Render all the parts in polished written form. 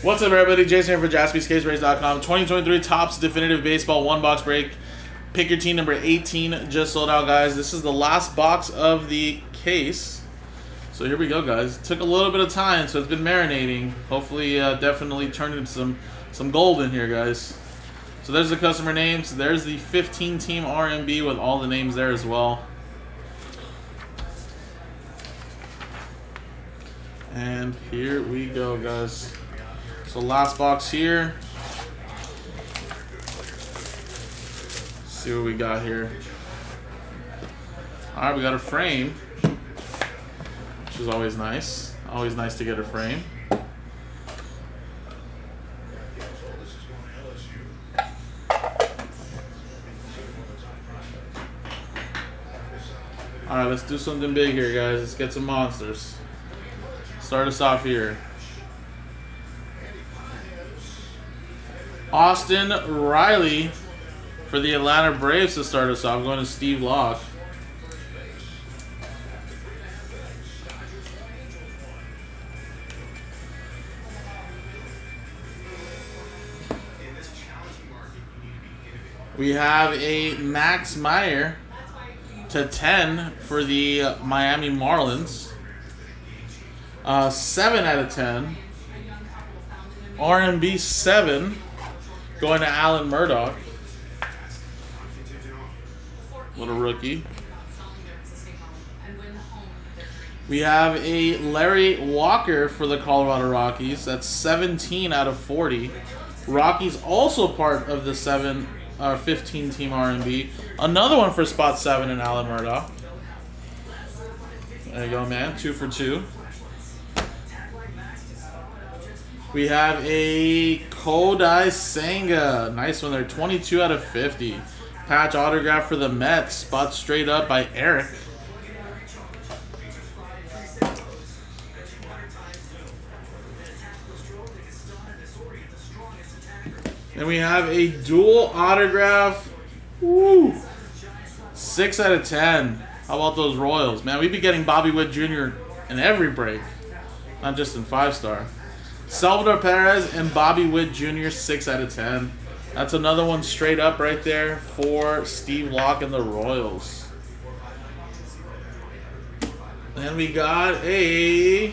What's up, everybody? Jason here for JaspysCaseBreaks.com. 2023 Topps Definitive Baseball 1-box break. Pick your team number 18 just sold out, guys. This is the last box of the case. So here we go, guys. Took a little bit of time, so it's been marinating. Hopefully, definitely turned into some gold in here, guys. So there's the customer names. There's the 15-team RMB with all the names there as well. And here we go, guys. So last box here. Let's see what we got here. All right, we got a frame, which is always nice. Always nice to get a frame. All right, let's do something big here, guys. Let's get some monsters. Start us off here. Austin Riley for the Atlanta Braves to start us off. Going to Steve Locke. We have a Max Meyer to 10 for the Miami Marlins. 7 out of 10. RMB 7. Going to Alan Murdoch, little rookie. We have a Larry Walker for the Colorado Rockies. That's 17 out of 40. Rockies also part of the 15 team RMB. Another one for spot 7 in Alan Murdoch. There you go, man. 2 for 2. We have a Kodai Senga. Nice one there. 22 out of 50. Patch autograph for the Mets. Spot straight up by Eric. And we have a dual autograph. Woo! 6 out of 10. How about those Royals? Man, we've been getting Bobby Witt Jr. in every break. Not just in 5-star. Salvador Perez and Bobby Witt Jr. 6 out of 10. That's another one straight up right there for Steve Locke and the Royals. And we got a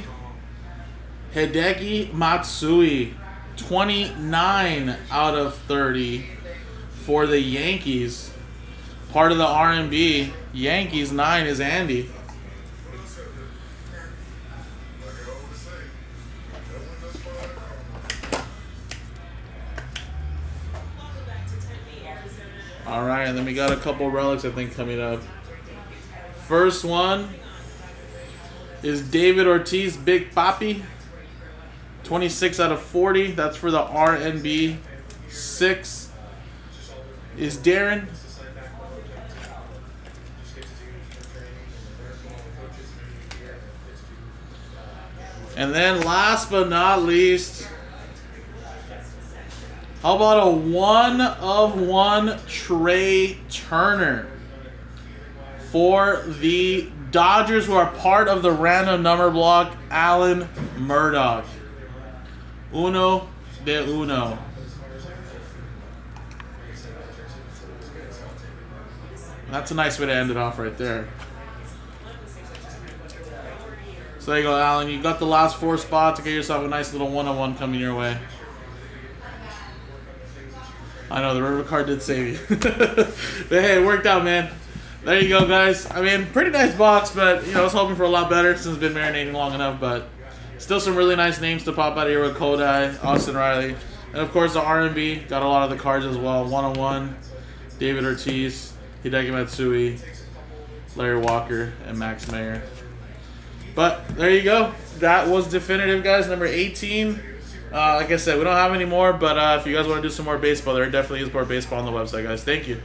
Hideki Matsui. 29 out of 30 for the Yankees. Part of the RMB. Yankees 9 is Andy. All right, and then we got a couple relics, I think, coming up. First one is David Ortiz, Big Papi. 26 out of 40. That's for the RNB. 6 is Darren. And then last but not least, how about a 1 of 1 Trey Turner for the Dodgers, who are part of the random number block, Alan Murdoch. Uno de uno. That's a nice way to end it off right there. So there you go, Alan. You got the last 4 spots to get yourself a nice little 1 of 1 coming your way. I know, the river card did save you. But hey, it worked out, man. There you go, guys. I mean, pretty nice box, but, you know, I was hoping for a lot better since it's been marinating long enough, but still some really nice names to pop out of here with Kodai, Austin Riley, and, of course, the RMB. Got a lot of the cards as well. 101, David Ortiz, Hideki Matsui, Larry Walker, and Max Meyer. But there you go. That was Definitive, guys, number 18. Like I said, we don't have any more, but if you guys want to do some more baseball, there definitely is more baseball on the website, guys. Thank you.